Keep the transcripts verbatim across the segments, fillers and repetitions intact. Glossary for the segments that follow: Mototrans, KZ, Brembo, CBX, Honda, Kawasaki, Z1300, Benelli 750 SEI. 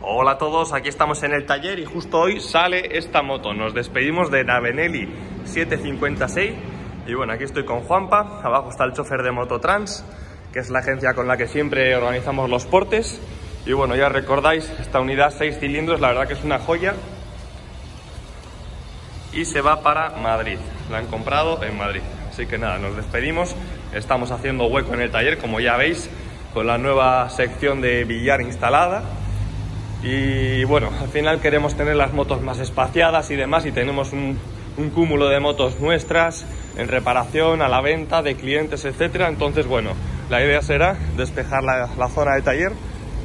Hola a todos, aquí estamos en el taller y justo hoy sale esta moto. Nos despedimos de la Benelli setecientos cincuenta S E I y bueno, aquí estoy con Juanpa, abajo está el chofer de Mototrans, que es la agencia con la que siempre organizamos los portes. Y bueno, ya recordáis, esta unidad seis cilindros, la verdad que es una joya y se va para Madrid, la han comprado en Madrid. Así que nada, nos despedimos, estamos haciendo hueco en el taller, como ya veis, con la nueva sección de billar instalada. Y bueno, al final queremos tener las motos más espaciadas y demás, y tenemos un, un cúmulo de motos nuestras en reparación, a la venta, de clientes, etcétera. Entonces bueno, la idea será despejar la, la zona de taller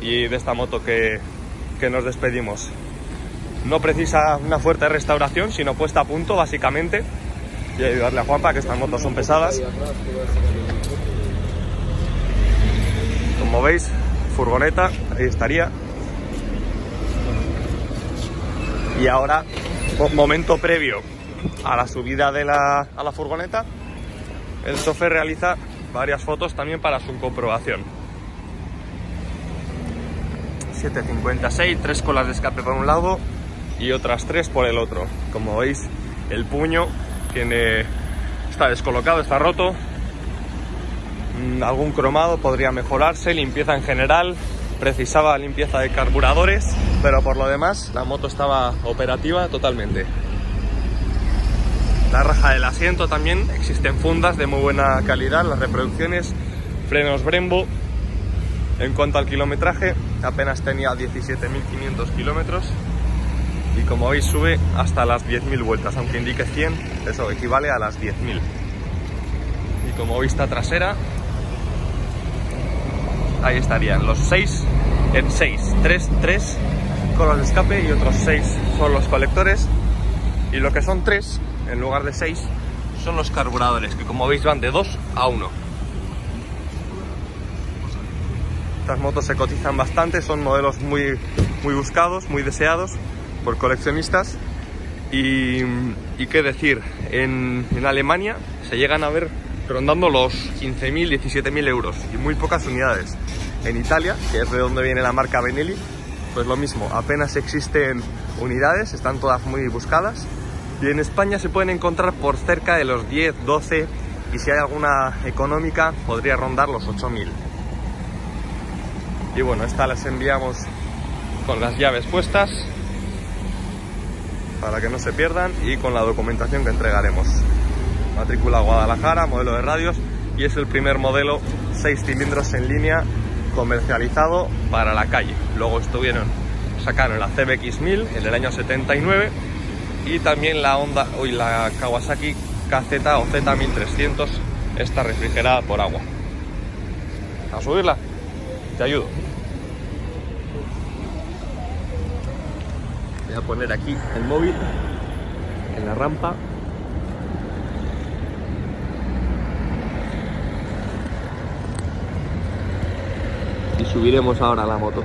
y de esta moto que, que nos despedimos. No precisa una fuerte restauración, sino puesta a punto básicamente, y ayudarle a Juanpa, que estas motos son pesadas. Como veis, furgoneta, ahí estaría. Y ahora, momento previo a la subida de la, a la furgoneta, el chofer realiza varias fotos también para su comprobación. setecientos cincuenta S E I, tres colas de escape por un lado y otras tres por el otro. Como veis, el puño tiene, está descolocado, está roto. Algún cromado podría mejorarse, limpieza en general. Precisaba limpieza de carburadores, pero por lo demás la moto estaba operativa totalmente. La raja del asiento también, existen fundas de muy buena calidad, las reproducciones, frenos Brembo. En cuanto al kilometraje, apenas tenía diecisiete mil quinientos kilómetros y como veis sube hasta las diez mil vueltas, aunque indique cien, eso equivale a las diez mil. Y como vista trasera, ahí estarían los seis en seis, tres, tres colas de escape y otros seis son los colectores, y lo que son tres en lugar de seis son los carburadores, que como veis van de dos a uno. Estas motos se cotizan bastante, son modelos muy, muy buscados, muy deseados por coleccionistas y, y qué decir, en, en Alemania se llegan a ver rondando los quince mil, diecisiete mil euros y muy pocas unidades. En Italia, que es de donde viene la marca Benelli, pues lo mismo, apenas existen unidades, están todas muy buscadas, y en España se pueden encontrar por cerca de los diez, doce, y si hay alguna económica podría rondar los ocho mil. Y bueno, estas las enviamos con las llaves puestas para que no se pierdan y con la documentación que entregaremos. Matrícula Guadalajara, modelo de radios, y es el primer modelo seis cilindros en línea comercializado para la calle. Luego estuvieron, sacaron la C B X mil en el año setenta y nueve y también la Honda y la Kawasaki K Z o Z mil trescientos, está refrigerada por agua. A subirla, te ayudo. Voy a poner aquí el móvil en la rampa. Y subiremos ahora la moto.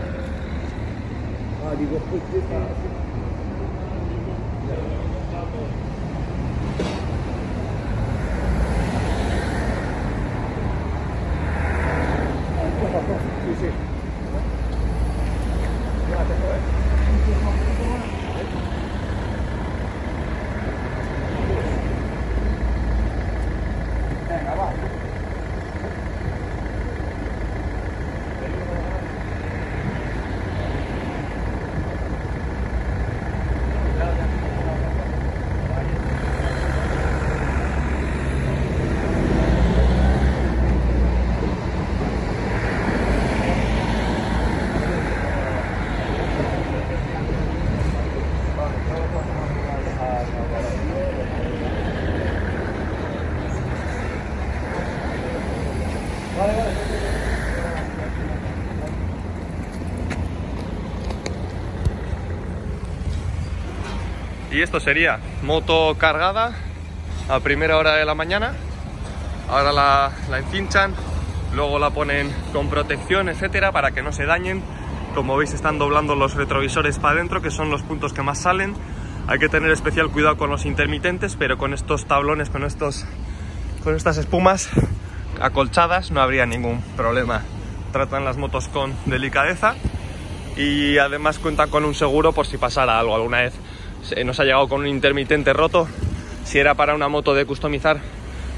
Y esto sería moto cargada a primera hora de la mañana. Ahora la, la enfinchan, luego la ponen con protección, etcétera, para que no se dañen. Como veis, están doblando los retrovisores para adentro, que son los puntos que más salen. Hay que tener especial cuidado con los intermitentes, pero con estos tablones, con, estos, con estas espumas acolchadas no habría ningún problema. Tratan las motos con delicadeza y además cuentan con un seguro por si pasara algo. Alguna vez nos ha llegado con un intermitente roto, si era para una moto de customizar,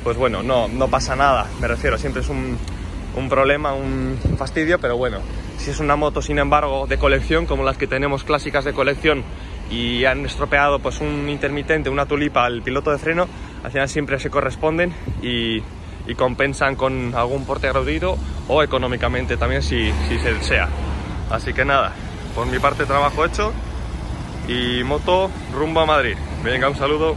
pues bueno, no, no pasa nada, me refiero, siempre es un, un problema, un fastidio, pero bueno, si es una moto sin embargo de colección, como las que tenemos clásicas de colección, y han estropeado pues un intermitente, una tulipa, el piloto de freno, al final siempre se corresponden y, y compensan con algún porte gratuito o económicamente también si, si se desea. Así que nada, por mi parte trabajo hecho y moto rumbo a Madrid. Venga, un saludo.